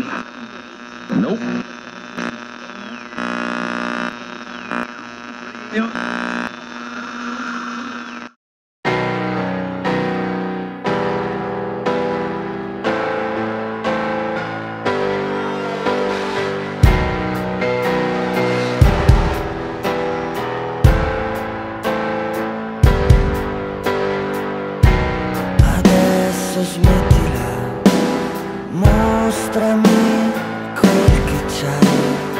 again. Nope. Adesosmétila, mostrami quel che c'hai.